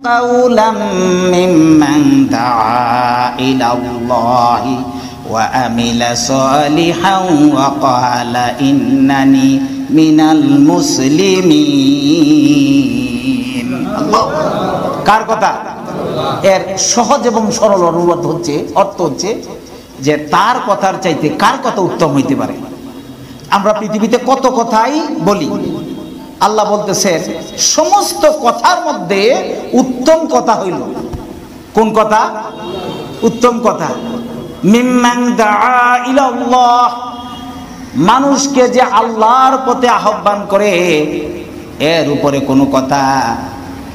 قولا ممن دعا إلى الله وعمل صالحا وقال إنني من المسلمين الله কার কথা এর সহজ এবং সরল অনুবাদ হচ্ছে অর্থ হচ্ছে যে তার কথার চাইতে কার কথা উত্তম হইতে পারে আমরা পৃথিবীতে কত কথাই বলি আল্লাহ বলতেছেন সমস্ত কথার মধ্যে উত্তম কথা হইল কোন কথা উত্তম কথা মিম্মান দাআ ইলা আল্লাহ মানুষকে যে আল্লাহর পথে আহ্বান করে এর উপরে কোন কথা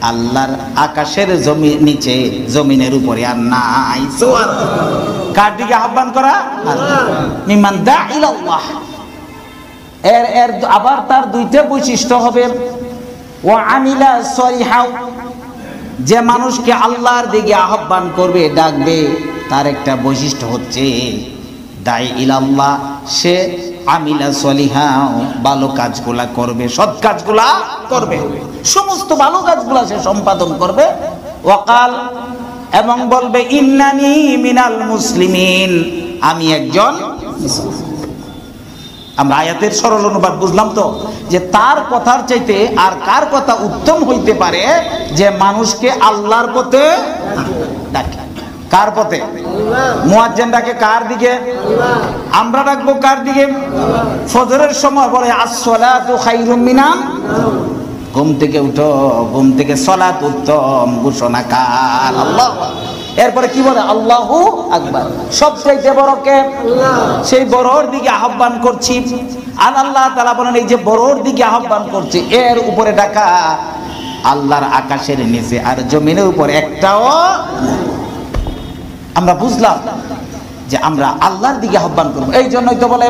আল্লাহর আকাশের জমির নিচে জমিনের উপরে আর নাই সুবহানাল্লাহ কার দিকে আহ্বান করা আল্লাহ মিম্মান দাআ ইলা আল্লাহ এর আবার তার দুইটা বৈশিষ্ট্য হবে ওয়া আমিলা সলিহা যে মানুষকে আল্লাহর দিকে আহ্বান করবে ডাকবে তার একটা বৈশিষ্ট্য হচ্ছে দাই ইলাল্লাহ সে আমিলা সলিহা ভালো কাজগুলা করবে সৎ কাজগুলা করবে সমস্ত ভালো কাজগুলা সে সম্পাদন করবে ওয়াকাল এবং বলবে ইন্নানি মিনাল মুসলিমিন আমি একজন মুসলিম আমরা আয়াতের সরল অনুবাদ বুঝলাম তো যে তার কথার চাইতে আর কার কথা উত্তম হইতে পারে যে মানুষকে আল্লাহর পথে ডাকে কার পথে মুয়াজ্জিন ডাকে কার দিকে আমরা ডাকবো কার দিকে ফজরের সময় বলে আসসালাতু খায়রুম মিনান ঘুম থেকে উঠো ঘুম থেকে সালাত উত্তম ঘোষণা কার আল্লাহ এরপরে কি বলে আল্লাহু আকবার সবচাইতে বড় কে আল্লাহ সেই বড়র দিকে আহ্বান করছি আর আল্লাহ তাআলা বলেন এই যে বড়র দিকে আহ্বান করছি এর উপরে ডাকা আল্লাহর আকাশের নিচে আর জমিনের উপরে একটাও আমরা বুঝলাম যে আমরা আল্লাহর দিকে আহ্বান করব এইজন্যই তো বলে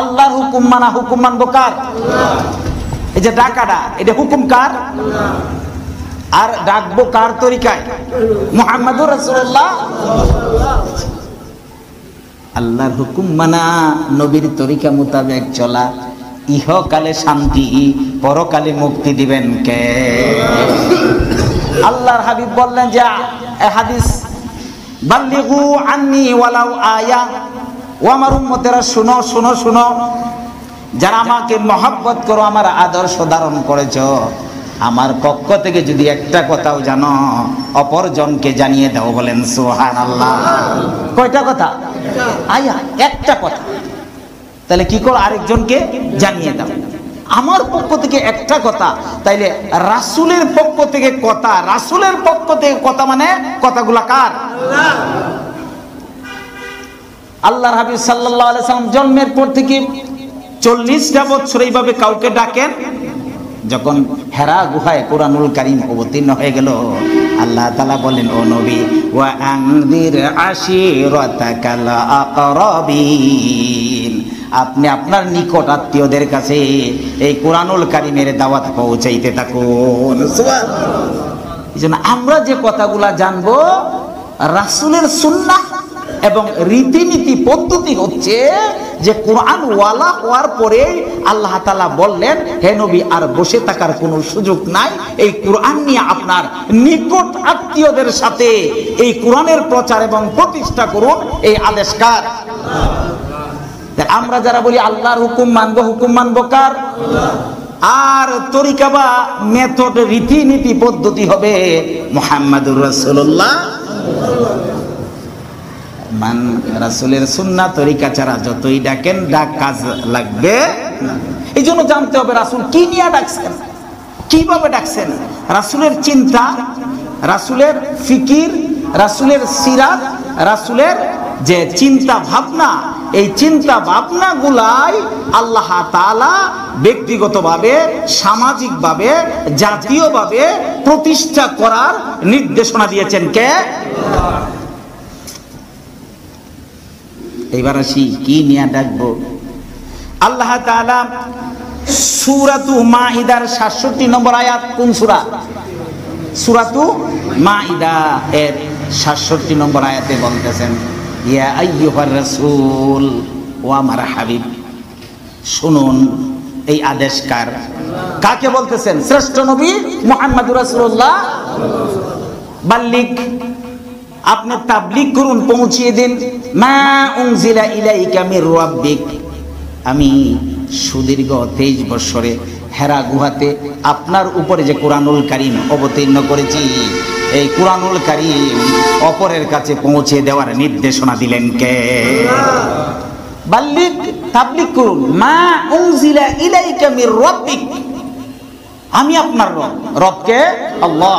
আল্লাহর হুকুম মানা হুকুম মানব কার আল্লাহ এই যে ডাকাটা এটা হুকুম কার আল্লাহ আর ডাকবো কার তরিকায় মুহাম্মাদুর রাসূলুল্লাহ আল্লাহর হুকুম মানা নবীর তরিকা মোতাবেক চলা ইহকালে শান্তি পরকালে মুক্তি দিবেন কে আল্লাহর হাবিব বললেন যে হাদিস বাল্লিগু আননি ওয়ালাউ আয়া ও আমার উম্মতেরা শুনো শুনো শুনো যারা আমাকে মহব্বত করো আমার আদর্শ ধারণ করেছো আমার পক্ষ থেকে যদি একটা কথাও জানো অপরজনকে জানিয়ে দাও বলেন সুবহানাল্লাহ কয়টা কথা আয়া একটা কথা তাহলে কি কর আরেকজনকে জানিয়ে দাও আমার পক্ষ থেকে একটা কথা তাইলে রাসূলের পক্ষ থেকে কথা রাসূলের পক্ষ থেকে কথা মানে কথাগুলা কার আল্লাহ আল্লাহর হাবিব সাল্লাল্লাহু আলাইহি ওয়াসাল্লাম জন্মের পর থেকে 40টা বছর এইভাবে কাউকে ডাকেন যখন হেরা গুহায় কুরআনুল কারীম অবতীর্ণ হয়ে গেল আল্লাহ তাআলা বলেন ও নবী ওয়া আনদির আশিরাতাকাল আকরাবিন আপনি আপনার নিকট আত্মীয়দের কাছে এই কুরআনুল কারীমের দাওয়াত পৌঁছাইতে থাকুন সুবহানাল্লাহ এজন্য আমরা যে কথাগুলো জানবো রাসূলের সুন্নাহ এবং রীতিনীতি পদ্ধতি হচ্ছে যে কুরআন ওয়ালা হওয়ার পরে আল্লাহ তাআলা বললেন হে নবী আর বসে থাকার কোনো সুযোগ নাই এই কুরআন নিয়ে আপনার নিকট আত্মীয়দের সাথে এই কুরআনের প্রচার এবং প্রতিষ্ঠা করুন এই আদেশ কার আল্লাহ আমরা যারা বলি আল্লাহর হুকুম মানবো কার আল্লাহ আর তরিকা বা মেথড রীতিনীতি পদ্ধতি হবে মুহাম্মাদুর রাসূলুল্লাহ মান রাসূলের সুন্নাহ তরিকা ছাড়া যতই ডাকেন ডাক কাজ লাগবে না এইজন্য জানতে হবে রাসূল কি নিয়ে ডাকছেন কিভাবে ডাকছেন রাসূলের চিন্তা রাসূলের ফিকির রাসূলের সিরাত রাসূলের যে চিন্তা ভাবনা এই চিন্তা ভাবনাগুলাই আল্লাহ তাআলা ব্যক্তিগতভাবে সামাজিকভাবে জাতীয়ভাবে প্রতিষ্ঠা করার নির্দেশনা দিয়েছেন কে আল্লাহ এইবার আসি কি নিয়ে ডাকবো আল্লাহ তাআলা সূরাতু মাইদার 67 নম্বর আয়াত কোন সূরা সূরাতু মাইদা এর 67 নম্বর আয়াতে বলতেছেন ইয়া আইয়ুহার রাসূল ওয়া আমার হাবিব শুনুন এই আদেশ কার কাকে বলতেছেন শ্রেষ্ঠ নবী মুহাম্মদুর রাসূলুল্লাহ সাল্লাল্লাহু আলাইহি ওয়াসাল্লাম বাল্লিক আপনার তাবলীগ করুন, পৌঁছিয়ে দিন। মা উনজিলা ইলাইকা মির রাব্বিক, আমি সুদীর্ঘ 23 বছরে হেরা গুহাতে আপনার উপরে যে কুরআনুল কারীম অবতীর্ণ করেছি, এই কুরআনুল কারীম অপরের কাছে পৌঁছে দেওয়ার নির্দেশনা দিলেন কে? বাল্লিগ, তাবলীগ করুন। মা উনজিলা ইলাইকা মির রাব্বিক, আমি আপনার রব। রবকে? আল্লাহ।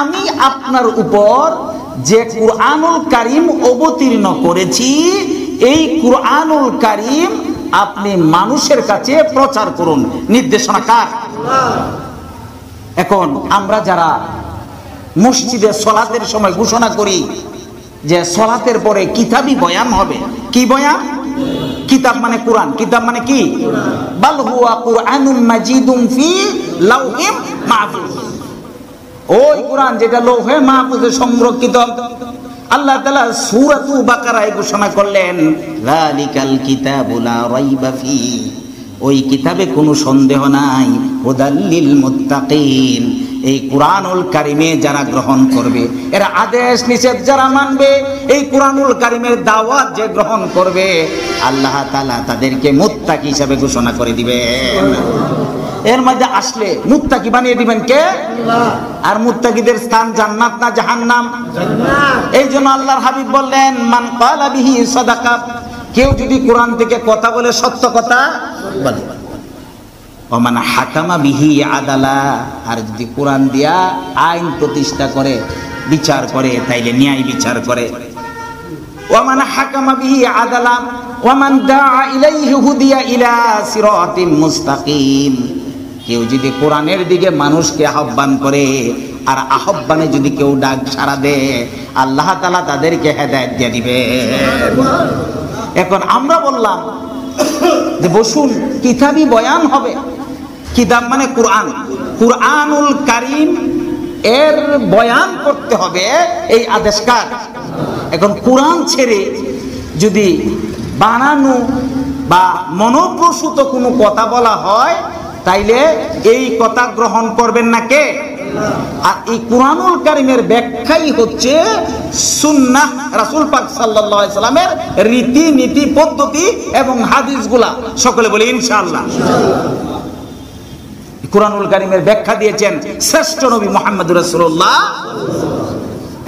আমি আপনার উপর যে কুরআনুল কারীম অবতীর্ণ করেছি, এই কুরআনুল কারীম আপনি মানুষের কাছে প্রচার করুন। নির্দেশনা কার? এখন আমরা যারা মসজিদে সালাতের সময় ঘোষণা করি যে সালাতের পরে কিতাবি বয়ান হবে, কি বয়ান? কিতাব মানে কুরআন। কিতাব মানে কি? বাল হুয়া কুরআনুম মাজিদুম ফি লাওহিম মাহফুজ। ওই কুরআন যেটা লৌহে মাহফুজে সংরক্ষিত। আল্লাহ তাআলা সূরাতু বাকারায় ঘোষণা করলেন, যালিকাল কিতাবু লা রাইবা ফি, ওই কিতাবে কোনো সন্দেহ নাই। হুদাল লিল মুত্তাকিন, এই কুরআনুল কারীমে যারা গ্রহণ করবে, এরা আদেশ নিষেধ যারা মানবে, এই কুরআনুল কারীমের দাওয়াত যে গ্রহণ করবে, আল্লাহ তাআলা তাদেরকে মুত্তাকি হিসেবে ঘোষণা করে দিবেন। এর মধ্যে আসলে মুত্তাকি বানিয়ে দিবেন কে? আল্লাহ। আর মুত্তাকিদের স্থান জান্নাত না জাহান্নাম? জান্নাত। এইজন্য আল্লাহর হাবিব বললেন, মান ক্বালা বিহি সাদাকা, কেউ যদি কুরআন থেকে কথা বলে সত্য কথা বলে। ওমান হাকামা বিহি আদালা, আর যদি কুরআন দিয়া আইন প্রতিষ্ঠা করে, বিচার করে, তাইলে ন্যায় বিচার করে। ওমান হাকামা বিহি আদালা ওমান দাআ ইলাইহি হুদিয়া ইলা সিরাতিন মুস্তাকিম, কেউ যদি কোরআনের দিকে মানুষকে আহ্বান করে, আর আহ্বানে যদি কেউ ডাক সাড়া দেয়, আল্লাহ তাআলা তাদেরকে হেদায়েত দিয়ে দিবে। এখন আমরা বললাম যে বসুন, কিতাবি বয়ান হবে। কিতাব মানে কুরআন, কুরআনুল কারীম, এর বয়ান করতে হবে, এই আদেশকার। এখন কুরআন ছেড়ে যদি বানানো বা মনোপ্রসূত কোনো কথা বলা হয়, তাইলে এই কথা গ্রহণ করবেন না কে? আর এই কুরআনুল কারীমের ব্যাখ্যাই হচ্ছে সুন্নাহ, রাসূল পাক সাল্লাল্লাহু আলাইহি সাল্লামের রীতি নীতি পদ্ধতি এবং হাদিসগুলা। সকলে বলি ইনশাআল্লাহ। কুরআনুল কারীমের ব্যাখ্যা দিয়েছেন শ্রেষ্ঠ নবী মুহাম্মদুর রাসূলুল্লাহ।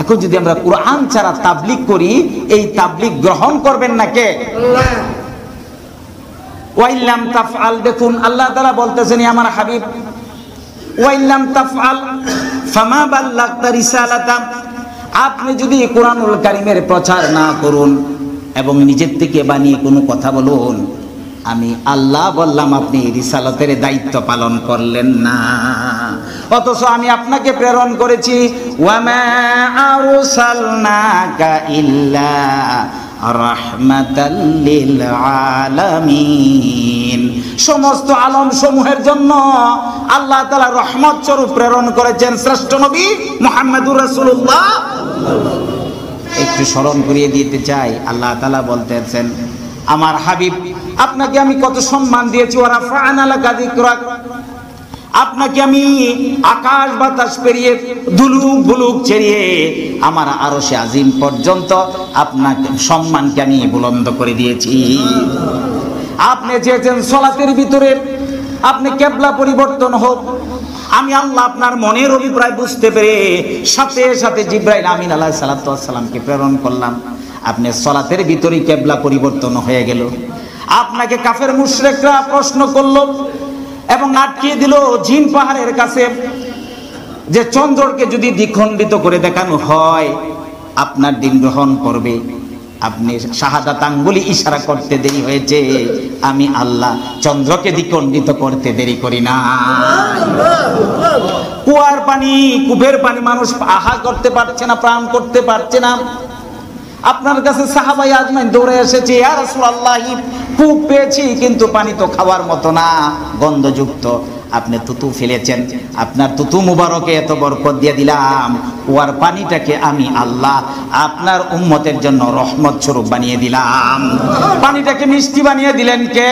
এখন যদি আমরা কুরআন ছাড়া তাবলীগ করি, এই তাবলীগ গ্রহণ করবেন না কে? আল্লাহ। ওয়াইল্লাম তাফআল, দেখুন আল্লাহ তাআলা বলতেছেন, হে আমার হাবিব, ওয়াইল্লাম তাফআল ফামা বাল্লাগতা রিসালাতা, আপনি যদি কুরআনুল কারীমের প্রচার না করুন এবং নিজের থেকে বানিয়ে কোনো কথা বলুন, আমি আল্লাহ বললাম আপনি রিসালাতের দায়িত্ব পালন করলেন না। অথচ আমি আপনাকে প্রেরণ করেছি, ওয়ামা আরসালনাকা ইল্লা রাহমাতাল লিল আলামিন, সমস্ত আলম সমূহের জন্য আল্লাহ তাআলা রহমত স্বরূপ প্রেরণ করেছেন শ্রেষ্ঠ নবী মুহাম্মদুর রাসূলুল্লাহ। একটু স্মরণ করিয়ে দিতে চাই, আল্লাহ তাআলা বলতেছেন, আমার হাবিব, আপনাকে আমি কত সম্মান দিয়েছি। ওয়া রাফা'না লাকা যিকরাক, আপনাকে আমি আকাশ বাতাস পেরিয়ে দুলুক বুলুক ছেড়িয়ে আমার আরশে আজিম পর্যন্ত আপনাকে সম্মানকে আমি বুলন্দ করে দিয়েছি। আপনি চেয়েছেন সালাতের ভিতরে আপনি কিবলা পরিবর্তন হোক, আমি আল্লাহ আপনার মনের অভিপ্রায় বুঝতে পেরে সাথে সাথে জিবরাইল আমিন আলাইহিস সালাতু ওয়াস সালামকে প্রেরণ করলাম। আপনি সালাতের ভিতরে কিবলা পরিবর্তন হয়ে গেল। আপনাকে কাফের মুশরিকরা প্রশ্ন করলো এবং আটকিয়ে দিল জিন পাহাড়ের কাছে, যে চন্দ্রকে যদি দ্বিখণ্ডিত করে দেখানো হয় আপনার দিন গ্রহণ করবে। আপনি শাহাদাত আঙ্গুলি ইশারা করতে দেরি হয়েছে, আমি আল্লাহ চন্দ্রকে দ্বিখণ্ডিত করতে দেরি করি না। কুয়ার পানি, কূপের পানি মানুষ আহা করতে পারছে না, পান করতে পারছে না। আপনার কাছে সাহাবাই আজমাইন দৌড়ে এসেছে, ইয়া রাসূলুল্লাহ, কূপ পেয়েছি কিন্তু পানি তো খাওয়ার মতো না, গন্ধযুক্ত। আপনি তুতু ফেলেছেন, আপনার তুতু মুবারকে এত বরকত দিয়ে দিলাম, ওয়ার পানিটাকে আমি আল্লাহ আপনার উম্মতের জন্য রহমত স্বরূপ বানিয়ে দিলাম। পানিটাকে মিষ্টি বানিয়ে দিলেন কে?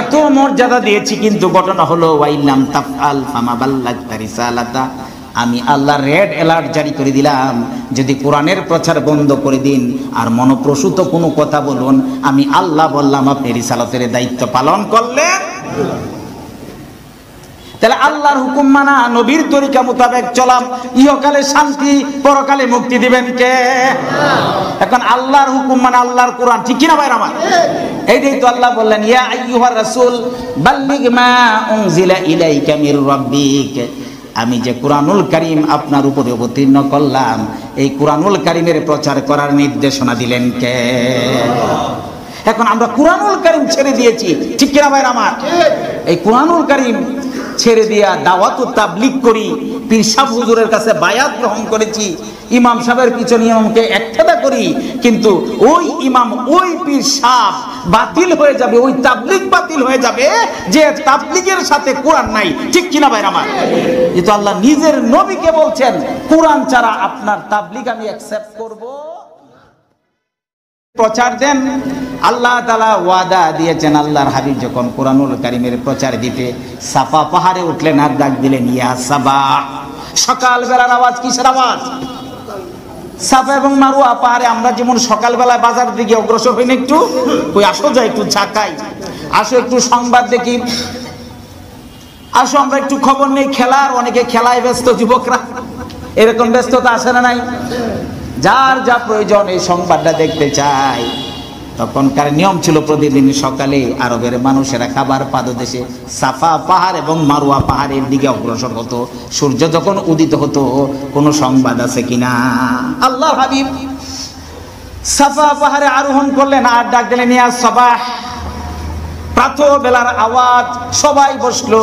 এত মর্যাদা দিয়েছি, কিন্তু ঘটনা হলো ওয়াইল্লাম তাফআল ফামা বাল্লাগতা রিসালাতা, আমি আল্লাহ রেড অ্যালার্ট জারি করে দিলাম, যদি কোরআনের প্রচার বন্ধ করে দিন আর মনপ্রসূত কোনো কথা বলুন, আমি আল্লাহ বললাম আপনি রিসালাতের দায়িত্ব পালন করলেন। তাহলে আল্লাহর হুকুম মানা, নবীর তরিকা মোতাবেক চলাম, ইহকালে শান্তি পরকালে মুক্তি দিবেন কে? এখন আল্লাহর হুকুম মানা আল্লাহর কোরআন, ঠিক কিনা ভাই আমার? এইটাই তো আল্লাহ বললেন, ইয়া আইয়ুহার রাসূল বাল্লিগ মা উনজিলা ইলাইকা মির রাব্বিক, আমি যে কুরআনুল কারীম আপনার উপরে অবতীর্ণ করলাম এই কুরআনুল কারীমের প্রচার করার নির্দেশনা দিলেন কে? এখন আমরা কুরআনুল কারীম ছেড়ে দিয়েছি, ঠিক কিনা ভাই আমার? এই কুরআনুল কারীম ছেড়ে দিয়া দাওয়াত ও তাবলীগ করি, পীর সাহেব হুজুরের কাছে বায়াত গ্রহণ করেছি, ইমাম সাহেবের পিছনে ইমামকে একঠাদা করি, কিন্তু ওই ইমাম ওই পীর সাহেব বাতিল হয়ে যাবে, ওই তাবলীগ বাতিল হয়ে যাবে যে তাবলীগের সাথে কোরআন নাই, ঠিক কিনা ভাই আমার? এই তো আল্লাহ নিজের নবীকে বলছেন কোরআন ছাড়া আপনার তাবলীগ আমি অ্যাকসেপ্ট করব। প্রচার দেন, আল্লাহ তাআলা ওয়াদা দিয়েছেন, আল্লাহর হাবিব যখন কুরআনুল কারীমের প্রচার দিতে সাফা পাহাড়ে উঠলেন আর ডাক দিলেন ইয়া সাবাহ, সকাল বেলার আওয়াজ। কিসের আওয়াজ? সাফা এবং মারওয়া পাহাড়ে আমরা যেমন সকালবেলা বাজার দিকে অগ্রসর হই না, একটু ওই আসো যাই, একটু ঝাঁকাই, আসো একটু সংবাদ দেখি, আসো আমরা একটু খবর নেই খেলার, অনেকে খেলায় ব্যস্ত যুবকরা, এরকম ব্যস্ততা আসে না নাই? যার যা প্রয়োজন এই সংবাদটা দেখতে চাই। তখনকার নিয়ম ছিল প্রতিদিন সকালে আরবের মানুষেরা খাবার পাদদেশে সাফা পাহাড় এবং মারওয়া পাহাড়ের দিকে অগ্রসর হতো, সূর্য যখন উদিত হতো কোনো সংবাদ আছে কিনা। আল্লাহ হাবিব সাফা পাহাড়ে আরোহণ করলেন আর ডাক দিলেন ইয়া সাবাহ, প্রাতবেলার আওয়াজ, সবাই বসলো,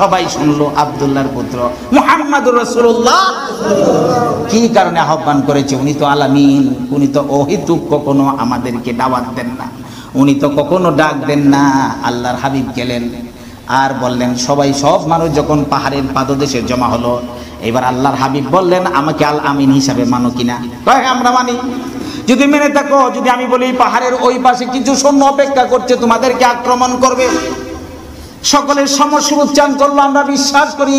সবাই শুনলো আব্দুল্লাহর পুত্র মুহাম্মদুর রাসূলুল্লাহ কি কারণে আহ্বান করেছে। উনি তো আলামিন, উনি তো অহেতুক কখনো আমাদেরকে দাওয়াত দেন না, উনি তো কখনো ডাক দেন না। আল্লাহর হাবিব গেলেন আর বললেন, সবাই সব মানুষ যখন পাহাড়ের পাদদেশে জমা হলো, এবার আল্লাহর হাবিব বললেন আমাকে আল আমিন হিসাবে মানো কিনা? তাই আমরা মানি। যদি মেনে থাকো, যদি আমি বলি পাহাড়ের ওই পাশে কিছু সৈন্য অপেক্ষা করছে তোমাদেরকে আক্রমণ করবে, সকলের সমস্যা উচ্চারণ করলো, আমরা বিশ্বাস করি,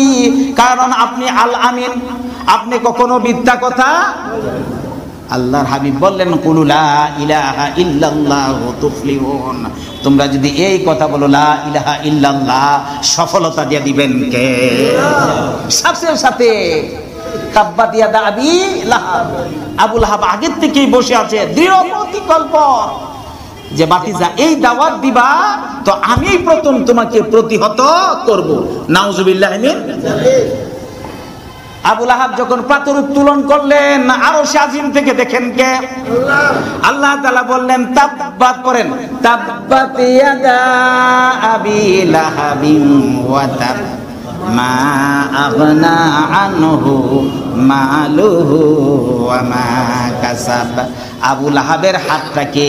কারণ আপনি আল আমিন, আপনি কখনো মিথ্যা কথা। আল্লাহর হাবিব বললেন কুলু লা ইলাহা ইল্লাল্লাহ তুফলিহুন, তোমরা যদি এই কথা বলো লা ইলাহা ইল্লাল্লাহ, সফলতা দিয়ে দিবেন কে? সাথে সাথে আবু লাহাব আগের থেকেই বসে আছে, দৃঢ় প্রতিকল্প যে বাতিজা এই দাওয়াত দিবা তো আমি প্রথম তোমাকে প্রতিহত করব। নাউজুবিল্লাহ মিন যালিক। আবু লাহাব যখন পাথর উত্তোলন করলেন আরশ আজিম থেকে, দেখেন কে? আল্লাহ তাআলা বললেন তাব্বাত করেন, তাব্বাত ইয়াদা আবি লাহাবিন ওয়া তাব মা আগনা আনহু মালুহু ওয়া মা কাসাব। আবু লাহাবের হাতটাকে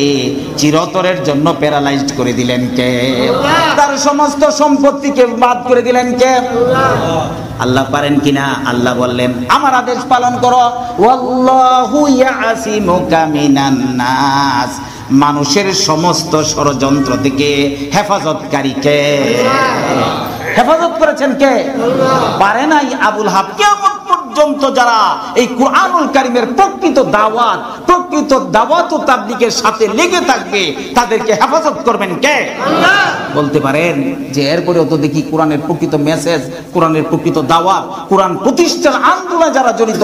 চিরতরের জন্য প্যারালাইজড করে দিলেন কে? তার সমস্ত সম্পত্তিকে বাদ করে দিলেন কে? আল্লাহ পারেন কিনা? আল্লাহ বললেন আমার আদেশ পালন করো, ওয়াল্লাহু ইয়াসিমুকা মিনান নাস, মানুষের সমস্ত ষড়যন্ত্র থেকে হেফাজতকারী কে? হেফাজত করেছেন কে? পারে নাই আবুল হাব। কিয়ামত পর্যন্ত যারা এই কুরআনুল কারীমের প্রকৃত দাওয়াত ও তাবলীগের সাথে লেগে থাকবে তাদেরকে হেফাজত করবেন কে? আল্লাহ। বলতে পারেন যে এরপরে অত দেখি কুরআনের প্রকৃত মেসেজ, কুরআনের প্রকৃত দাওয়াত, কুরআন প্রতিষ্ঠার আন্দোলনে যারা জড়িত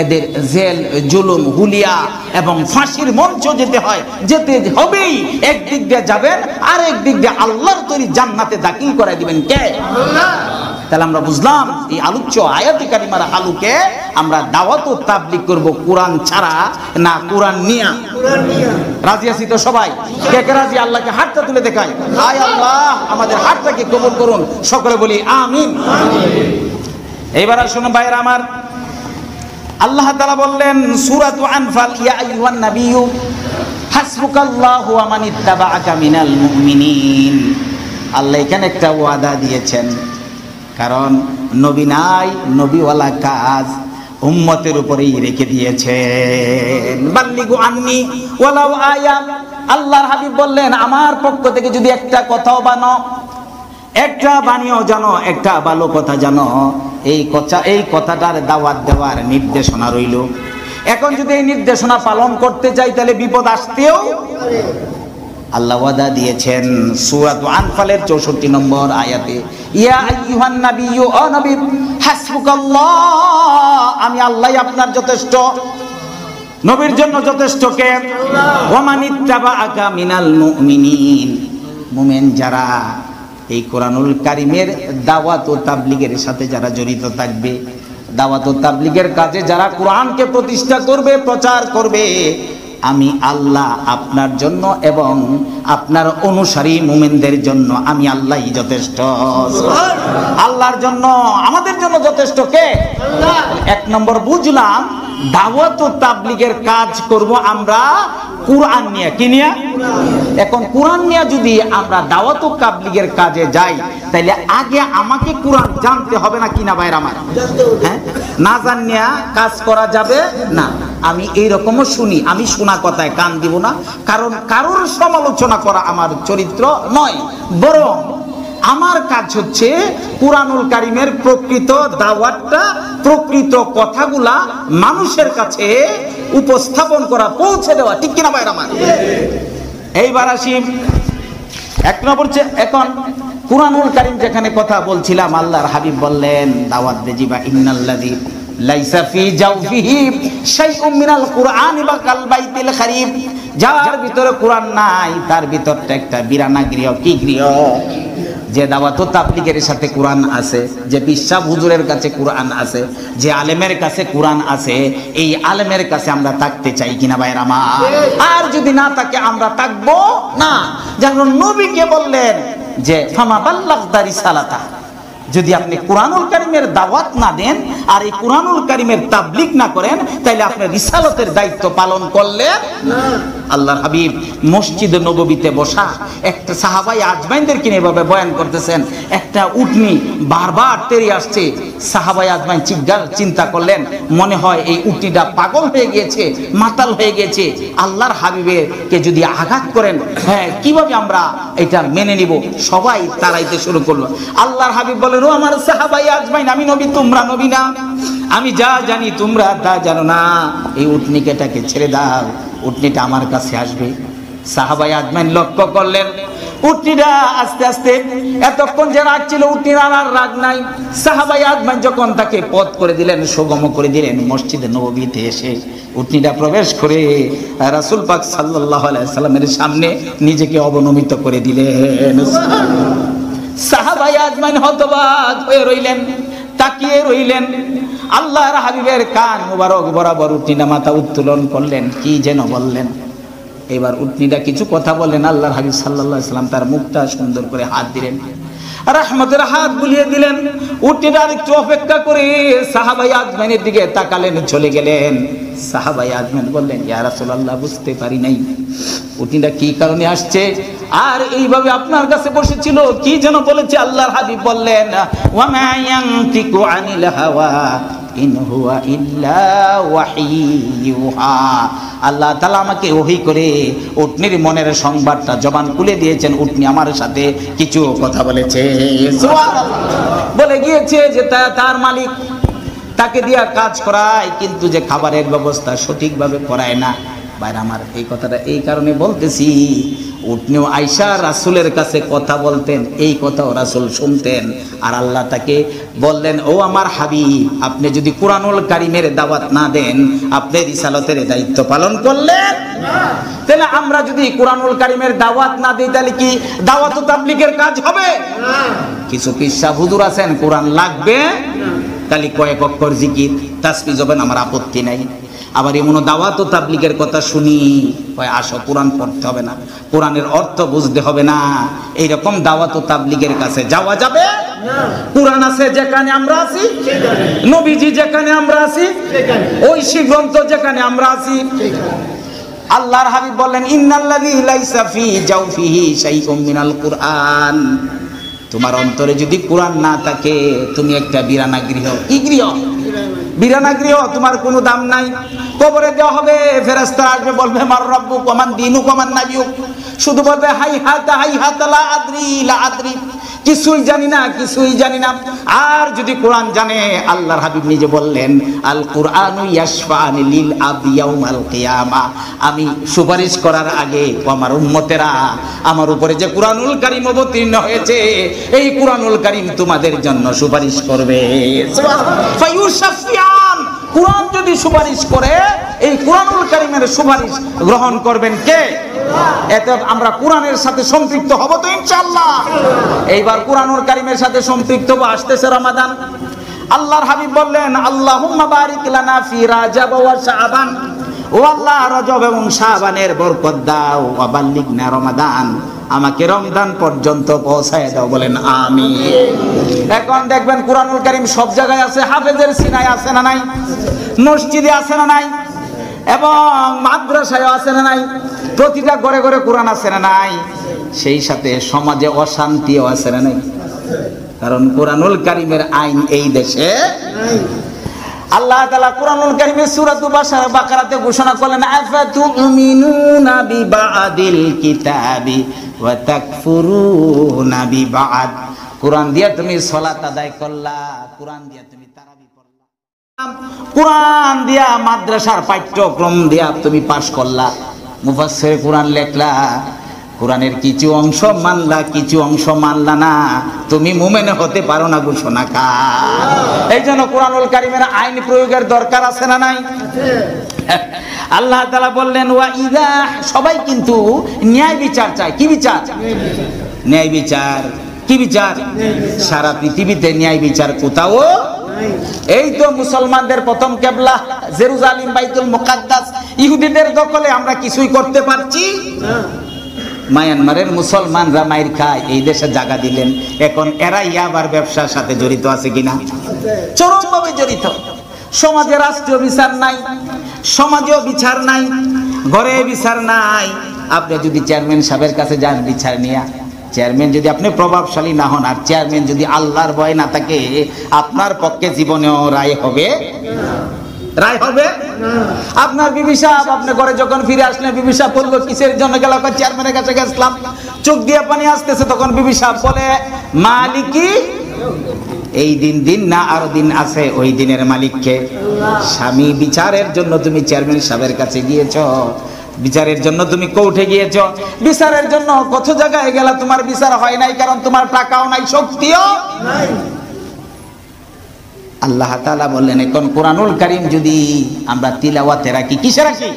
এদের জেল, জুলুম, হুলিয়া এবং ফাঁসির মঞ্চ যেতে হয়, যেতে হবেই। একদিক দিয়ে যাবেন, আর একদিক দিয়ে আল্লাহর তৈরি জান্নাতে দাখিল করাই দিবেন কে? আল্লাহ। তাহলে আমরা বুঝলাম এই আলোচ্য আয়াতে কারিমার আলোকে আমরা দাওয়াত ও তাবলীগ করব কোরআন ছাড়া না, কোরআন নিয়া। রাজি আছি তো সবাই? কে কে রাজি? আল্লাহকে হাতটা তুলে দেখাই। হায় আল্লাহ, আমাদের হাতটাকে কবুল করুন, সকলে বলি আমিন। এইবার শুনুন ভাইরা আমার, আল্লাহ তাআলা বললেন সূরাতুল আনফাল, ইয়া আইয়ুহান নাবিয়্যু হাসবুকাল্লাহু ওয়া মানিত্তাবাআকা মিনাল মুমিনিন। আল্লাহ এখানে একটা ওয়াদা দিয়েছেন, কারণ নবী নাই, নবীওয়ালা কাজ উম্মতের উপরেই রেখে দিয়েছেন। বাল্লিগু আননি ওয়ালাউ আয়া, আল্লাহর হাবিব বললেন আমার পক্ষ থেকে যদি একটা কথাও বানো, একটা বাণীও জানো, একটা ভালো কথা জানো, এই কথাটার দাওয়াত দেওয়ার নির্দেশনা রইল। এখন যদি এই নির্দেশনা পালন করতে চাই তাহলে বিপদ আসতেও পারে। আল্লাহ ওয়াদা দিয়েছেন সূরা আনফালের ৬৪ নম্বর আয়াতে, ইয়া আইয়ুহান নাবিয়্যু ও নবী হাসবুকাল্লাহ, আমি আল্লাহই আপনার যথেষ্ট। নবীর জন্য যথেষ্ট কে? আল্লাহ। ওয়া মানিত্তাবাআকা মিনাল মুমিনিন, মুমিন যারা এই কোরআনুল কারীমের দাওয়াত ও তাবলীগের সাথে যারা জড়িত থাকবে, দাওয়াত ও তাবলীগের কাজে যারা কোরআনকে প্রতিষ্ঠা করবে, প্রচার করবে, আমি আল্লাহ আপনার জন্য এবং আপনার অনুসারী মুমিনদের জন্য আমি আল্লাহই যথেষ্ট। আল্লাহর জন্য, আমাদের জন্য যথেষ্ট কে? আল্লাহ। এক নম্বর বুঝলাম, দাওয়াত ও তাবলীগের কাজ করব আমরা কুরআন নিয়ে, কি নিয়ে? এখন কুরআন নিয়ে যদি আমরা দাওয়াত ও তাবলীগের কাজে যাই তাহলে আগে আমাকে কুরআন জানতে হবে না কিনা ভাইরা আমার? হ্যাঁ, না জানলে কাজ করা যাবে না। আমি এইরকমও শুনি, আমি শোনা কথায় কান দিব না, কারণ কারোর সমালোচনা করা আমার চরিত্র নয়, বরং আমার কাজ হচ্ছে কুরআনুল কারীমের প্রকৃত দাওয়াতটা, প্রকৃত কথাগুলা মানুষের কাছে উপস্থাপন করা, পৌঁছে দেওয়া, ঠিক কিনা ভাইরা আমার? এইবার আসি এক নম্বর, এখন কুরআনুল কারীম যেখানে কথা বলছিলাম, আল্লাহর হাবিব বললেন দাওয়াত দেজিবা ইন্নাল্লাযী লাইসা ফি জাওফিহি শাইউম মিনাল কুরআনি বা কাল বাইতিল খারিব, যার ভিতরে কুরআন নাই তার ভিতরটা একটা বিরানা গৃহ। কি গৃহ? যে দাওয়াত ও তাবলীগের সাথে কুরআন আছে, যে বিশ্বাস হুজুরের কাছে কুরআন আছে, যে আলেমের কাছে কুরআন আছে, এই আলেমের কাছে আমরা থাকতে চাই কিনা ভাইরা আমার? আর যদি না থাকে আমরা থাকবো না। যেমন নবীকে বললেন যে ফামা বাল্লাগতা রিসালাতা, যদি আপনি কুরআনুল কারীমের দাওয়াত না দেন আর এই কুরআনুল কারীমের তাবলীগ না করেন তাহলে আপনি রিসালাতের দায়িত্ব পালন করলেন না। আল্লাহর হাবিব মসজিদে নববীতে বসা একটা সাহাবাই আজমাইনদেরকে নিয়ে এভাবে বয়ান করতেছেন, একটা উটনি বারবার তেড়ে আসছে। সাহাবাই আজমাইন চিন্তা করলেন, মনে হয় এই উটনিটা পাগল হয়ে গিয়েছে, মাতাল হয়ে গিয়েছে, আল্লাহর হাবিবকে যদি আঘাত করেন, হ্যাঁ, কিভাবে আমরা এটা মেনে নিব? সবাই তাড়াইতে শুরু করলো। আল্লাহর হাবিব বলেন, ও আমার সাহাবাই আজমাইন, আমি নবী, তোমরা নবী না, আমি যা জানি তোমরা তা জানো না, এই উটনিকেটাকে ছেড়ে দাও, উটনিটা আমার কাছে আসবে। সাহাবাই আজমাইন লক্ষ্য করলেন উটনিটা আস্তে আস্তে, এতক্ষণ যে রাগ ছিল উটনির আর রাগ নাই। সাহাবাই আজমাইন যখন তাকে পথ করে দিলেন, সুগম করে দিলেন, মসজিদে নববীতে এসে উটনিটা প্রবেশ করে রাসূল পাক সাল্লাল্লাহু আলাইহি সাল্লামের সামনে নিজেকে অবনমিত করে দিলেন। সাহাবাই আজমাইন হতবাক হয়ে রইলেন, তাকিয়ে রইলেন। আল্লাহর হাবিবের কান মুবারক বরাবর উটনিটা মাথা উত্তোলন করলেন, কি যেন বললেন। এবার উটনিটা কিছু কথা বললেন, আল্লাহর হাবিব সাল্লাল্লাহু আলাইহি সাল্লাম তার মুখটা সুন্দর করে হাত দিলেন, রহমতের হাত বুলিয়ে দিলেন। উটনিটা একটু অপেক্ষা করে সাহাবাই আজমানের দিকে তাকালেন, চলে গেলেন। সাহাবাই আজমান বললেন, ইয়া রাসূলুল্লাহ, বুঝতে পারি নাই উটনিটা কি কারণে আসছে আর এইভাবে আপনার কাছে বসেছিল, কি যেন বলেছে। আল্লাহর হাবিব বললেন, ওয়া মা ইয়ানতিকু আনিল হাওয়া ইন হুয়া ইল্লা ওয়াহিয়ুহা, আল্লাহ তাআলা আমাকে ওহী করে উটনির মনের সংবাদটা জবান খুলে দিয়েছেন, উটনি আমার সাথে কিছু কথা বলেছে, সুবহানাল্লাহ, বলে গিয়েছে যে তার মালিক তাকে দিয়া কাজ করায়, কিন্তু যে খাবারের ব্যবস্থা সঠিকভাবে করায় না। বাইরে আমার, এই কথাটা এই কারণে বলতেছি, উটনিও আয়েশা রাসূলের কাছে কথা বলতেন, এই কথাও রাসূল শুনতেন, আর আল্লাহ তাকে বললেন, ও আমার হাবিব, আপনি যদি কুরআনুল কারীমের দাওয়াত না দেন আপনি রিসালাতের দায়িত্ব পালন করলেন না। তাহলে আমরা যদি কুরআনুল কারীমের দাওয়াত না দিই তাহলে কি দাওয়াত ও তাবলীগের কাজ হবে না? কিছু কিচ্ছা হুজুর আছেন কুরআন লাগবে না, তাহলে কয়েক অক্ষর জিকির তাসবিহ জবান আমার আপত্তি নাই। আবার এমন দাওয়াত ও তাবলীগের কথা শুনি, কয় আসো কুরআন পড়তে হবে না, কুরআনের অর্থ বুঝতে হবে না, এইরকম দাওয়াত ও তাবলীগের কাছে যাওয়া যাবে না। কুরআন আছে যেখানে আমরা আছি, নবীজি যেখানে আমরা আছি, ঐশী গ্রন্থ যেখানে আমরা আছি। আল্লাহর হাবিব বললেন, ইন্নাল্লাযী লাইসা ফি জাওফিহি শাইউম মিনাল কুরআন, তোমার অন্তরে যদি কুরআন না থাকে তুমি একটা বিরানা গৃহ। কি গৃহ? বিরানা গৃহ। তোমার কোনো দাম নাই, কবরে দেওয়া হবে, ফেরেশতারা আসবে, বলবে মার রব্বুক ওয়া মান দীনুক ওয়া মান নাবিয়ুক, শুধু বলবে হাই হাতা লা আদরি লা আদরি, কিছুই জানি না, কিছুই জানি না। আর যদি কোরআন জানে, আল্লাহর হাবিব নিজে বললেন আল কুরআনু ইয়াশফাআনি লিল আবদি ইয়াউমাল কিয়ামা, আমি সুপারিশ করার আগে আমার উম্মতেরা আমার উপরে যে কুরআনুল কারীম অবতীর্ণ হয়েছে এই কুরআনুল কারীম তোমাদের জন্য সুপারিশ করবে। সুবহানাল্লাহ। ফায়ুশফিয়ান, কুরআন যদি সুপারিশ করে এই কুরআনুল কারীমের সুপারিশ গ্রহণ করবেন কে? এতে আমরা কুরআনের সাথে সম্পৃক্ত হব তো ইনশাআল্লাহ। এইবার কুরআনুল কারীমের সাথে সম্পৃক্ত হব, আসতেছে রমাদান। আল্লাহর হাবিব বললেন আল্লাহুম্মা বারিক লানা ফি রাজাব ওয়া শাবান, ও আল্লাহ রজব এবং শাবানের বরকত দাও। ওয়া বাল্লিগনা রমাদান, আমাকে রমজান পর্যন্ত পৌঁছায় দাও। বলেন আমিন। এখন দেখবেন কুরআনুল কারীম সব জায়গায় আছে, হাফেজের সিনায় আছে না নাই, মসজিদে আছে না নাই, এবং মাদ্রাসায় আছে না নাই, প্রতিটা ঘরে ঘরে কোরআন আছে না নাই, সেই সাথে সমাজে অশান্তিও আছে না নাই, কারণ কোরআনুল কারীমের আইন এই দেশে নাই। আল্লাহ তাআলা কোরআনুল কারীমের সূরাতুল বাকারাতে ঘোষণা করলেন আফাতুমিনুনা বিবাদিল কিতাবি ওয়া তাকফুরুনা বিবাদ, কোরআন দিয়ে তুমি সালাত আদায় করলা, কোরআন দিয়ে তুমি তারাবি পড়লা, কোরআন দিয়া মাদ্রাসার পাঠ্যক্রম দিয়া তুমি পাশ করলা, মুফাসসির কোরআন লেখলা, কোরআনের কিছু অংশ মানলা, কিছু অংশ মানলা না, তুমি মুমিন হতে পারো না ঘোষণা কার। এইজন্য কোরআনুল কারীমের আইন প্রয়োগের দরকার আছে না নাই? আল্লাহ তাআলা বললেন ওয়া ইযা, সবাই কিন্তু ন্যায় বিচার চায়। কি বিচার? ন্যায় বিচার। কি বিচার? সারা পৃথিবীতে ন্যায় বিচার কোথাও এই তো মুসলমানদের প্রথম কেবলা জেরুজালেম বাইতুল মুকাদ্দাস ইহুদিদের দখলে, আমরা কিছুই করতে পারছি না। মায়ানমারের মুসলমানরা মায়ের খায়, এই দেশে জায়গা দিলেন, এখন এরাই আবার ব্যবসার সাথে জড়িত আছে কিনা, চরমভাবে জড়িত। সমাজে রাষ্ট্রীয় বিচার নাই, সমাজেও বিচার নাই, ঘরে বিচার নাই। আপনি যদি চেয়ারম্যান সাহেবের কাছে যান বিচার নিয়ে, চেয়ারম্যান যদি আপনি প্রভাবশালী না হন, আর চেয়ারম্যান যদি আল্লাহর ভয় না থাকে, আপনার পক্ষে জীবনেও রায় হবে না। রায় হবে আপনার বিবি সাহেব, আপনি ঘরে যখন ফিরে আসলেন বিবি সাহেব বললো কিসের জন্য গেল? চেয়ারম্যানের কাছে গেছিলাম, চোখ দিয়ে পানি আসতেছে, তখন বিবি সাহেব বলে মালিকি, এই দিন দিন না আরো দিন আছে, ওই দিনের মালিককে। স্বামী বিচারের জন্য তুমি চেয়ারম্যান সাহেবের কাছে গিয়েছ, বিচারের জন্য তুমি কোর্টে গিয়েছ, বিচারের জন্য কত জায়গায় গেল, তোমার বিচার হয় নাই, কারণ তোমার টাকাও নাই, শক্তিও নাই। আল্লাহ তাআলা বললেন এখন কুরআনুল কারীম যদি আমরা তিলাওয়াতে রাখি, কিসে রাখি?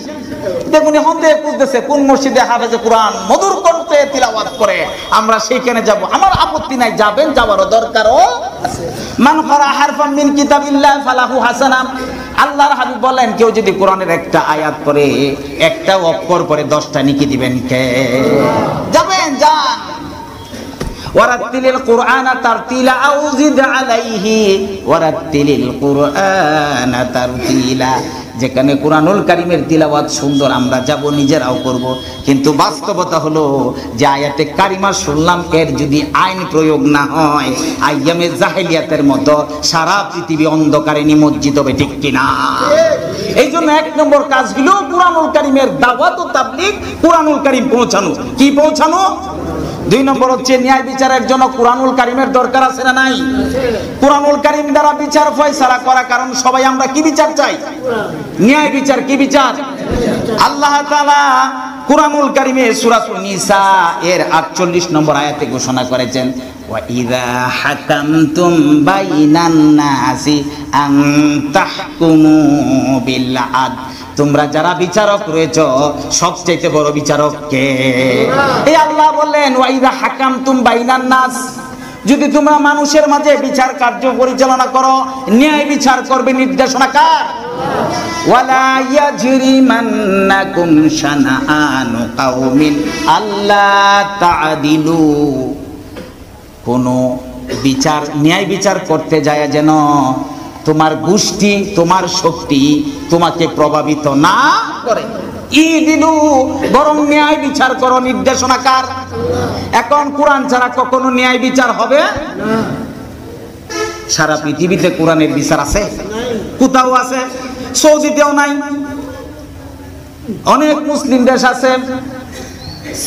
দেখুন এখন খুঁজতেছে কোন মসজিদে হাফেজে কুরআন মধুর কণ্ঠে তিলাওয়াত করে, আমরা সেইখানে যাব, আমার আপত্তি নাই, যাবেন, যাওয়ারও দরকারও আছে। মান ক্বারা হারফাম মিন কিতাবিল্লাহ ফালাহু হাসানাহ, আল্লাহর হাবিব বলেন কেউ যদি কোরআনের একটা আয়াত পড়ে, একটা অক্ষর পড়ে 10টা নেকি দিবেন কে? যাবেন, যান। ওয়ারাতিলিল কুরআনা তারতিলা আউযিদ আলাইহি ওয়ারাতিলিল কুরআনা তারতিলা, যেখানে কুরআনুল কারীমের তিলাওয়াত সুন্দর, আমরা যাব, নিজেরাও করব। কিন্তু বাস্তবতা হলো যে আয়াতে কারিমা শুনলাম এর যদি আইন প্রয়োগ না হয়, আইয়ামে জাহেলিয়াতের মতো সারা পৃথিবী অন্ধকারে নিমজ্জিত হবে, ঠিক কিনা? এই জন্য এক নম্বর কাজগুলো কুরআনুল কারীমের দাওয়াত ও তাবলীগ, কুরআনুল কারীম পৌঁছানো। কি পৌঁছানো? দুই নম্বর হচ্ছে ন্যায় বিচারের জন্য কুরআনুল কারীমের দরকার আছে না নাই? কুরআনুল কারীম দ্বারা বিচার ফয়সালা করা, কারণ সবাই আমরা কি বিচার চাই? ন্যায় বিচার। কি বিচার? আল্লাহ তাআলা কুরআনুল কারীমে সূরাতুন নিসা এর 48 নম্বর আয়াতে ঘোষণা করেছেন ওয়া ইযা হাকামতুম বাইনান নাসি আন তাহকুমু বিল আদল, তোমরা যারা বিচারক রয়েছ সবচেয়ে বড় বিচারক কে? এই আল্লাহ বললেন ওয়া ইযা হাকামতুম বাইনান নাস, যদি তোমরা মানুষের মাঝে বিচার কার্য পরিচালনা করো, ন্যায় বিচার করবে, নির্দেশনা কার? ওয়ালা ইয়াজরিমান্নাকুম শানাআনু কাওমিন আল্লা তা'দিলু, কোন বিচার ন্যায় বিচার করতে যায় যেন তোমার গোষ্ঠী, তোমার শক্তি তোমাকে প্রভাবিত না করে, ইদিলু বরং ন্যায় বিচার করো, নির্দেশনা কার? এখন কুরআন ছাড়া কখনো ন্যায় বিচার হবে না। সারা পৃথিবীতে কুরআনের বিচার আছে? কোথাও আছে? সৌদিতেও নাই, অনেক মুসলিম দেশ আছে,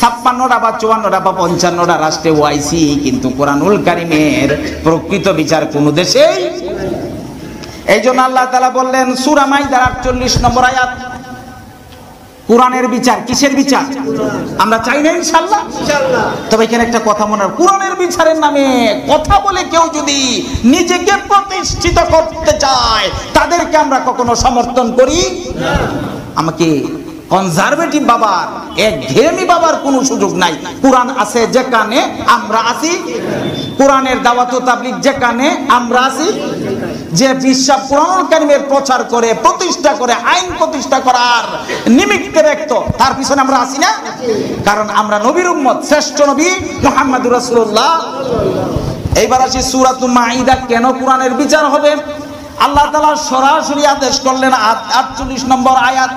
56টা বা 54টা বা 55টা রাষ্ট্রে ওয়াইসি, কিন্তু কোরআনুল কারীমের প্রকৃত বিচার কোন দেশেই। এইজন্য আল্লাহ তাআলা বললেন সূরা মাইদার 48 নম্বর আয়াত, কোরআনের বিচার। কিসের বিচার? আমরা চাই না ইনশাআল্লাহ। তবে এখানে একটা কথা মনে রাখো, কোরআনের বিচারের নামে কথা বলে কেউ যদি নিজেকে প্রতিষ্ঠিত করতে চায় তাদেরকে আমরা কখনো সমর্থন করি না। আমাকে কনজারভেটিভ বাবার, একঘেয়েমি বাবার কোনো সুযোগ নাই। কোরআন আছে যেখানে আমরা আছি, কোরআনের দাওয়াত ও তাবলীগ যেখানে আমরা আছি, যে বিশ্বাস কোরআনুল কারীমের প্রচার করে, প্রতিষ্ঠা করে, আইন প্রতিষ্ঠা করার নিমিত্তে ব্যক্ত, তার পিছনে আমরা আছি না। কারণ আমরা নবীর উম্মত, শ্রেষ্ঠ নবী মুহাম্মদুর রাসূলুল্লাহ। এইবার আসি সূরাতুল মাইদা কেন কোরআনের বিচার হবে। আল্লাহ তাআলা সরাসরি আদেশ করলেন 48 নম্বর আয়াত।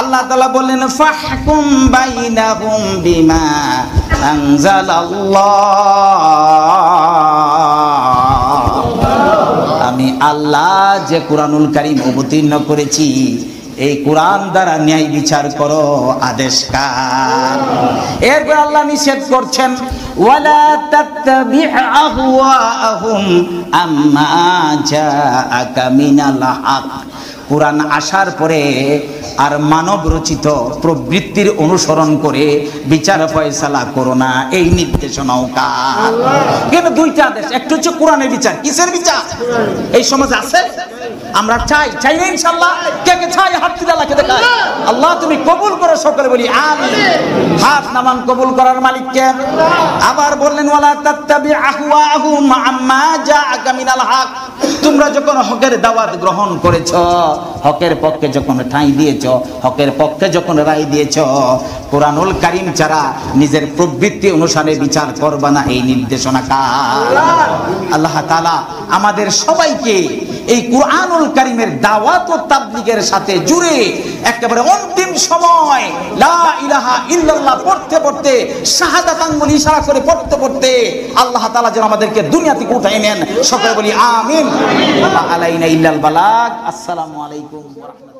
আল্লাহ তাআলা বললেন ফাহকুম বাইনাহুম বিমা আনজালাল্লাহ, আমি আল্লাহ যে কুরআনুল কারীম অবতীর্ণ করেছি এই কুরআন দ্বারা ন্যায় বিচার করো। আদেশ কার? এরপর আল্লাহ নিষেধ করছেন ওয়ালা তাত্তাবি' আহওয়াহুম আম্মা জাআকা মিনাল হক। কোরআন আসার পরে আর মানব রচিত প্রবৃত্তির অনুসরণ করে বিচার ফয়সালা করো না, এই নির্দেশনাও কার? কেন দুইটা আদেশ, একটা হচ্ছে কোরআনের বিচার। কিসের বিচার? এই সমাজ আছে, আমরা চাই, চাই না ইনশাআল্লাহ। কে কে চাই হাত তুলে আল্লাহকে দেখায়। আল্লাহ তুমি কবুল করো, সকলে বলি আমিন। হাত নামান কবুল করার মালিক কে? আবার বললেন ওয়ালা তাত্তাবি আহওয়াহুম আম্মা জাআকা মিনাল হক, তোমরা যখন হকের দাওয়াত গ্রহণ করেছো, হকের পক্ষে যখন ঠাঁই দিয়েছো, হকের পক্ষে যখন রায় দিয়েছো, কোরআনুল কারীম ছাড়া নিজের প্রবৃত্তি অনুসারে বিচার করবে না, এই নির্দেশনা কার? আল্লাহ তাআলা আমাদের সবাইকে এই কোরআনুল কারীমের দাওয়াত ও তাবলীগের সাথে জুড়ে একেবারে অন্তিম সময় লা ইলাহা ইল্লাল্লাহ পড়তে পড়তে, শাহাদাত আঙ্গুল ইশারা করে পড়তে পড়তে আল্লাহ তাআলা যেন আমাদেরকে দুনিয়া থেকে উঠায় নেন, সকলে বলি আমিন। আলাইনা ইল্লাল বালাগ। আসসালামু আলাইকুম ওয়া রাহমাতুল্লাহ।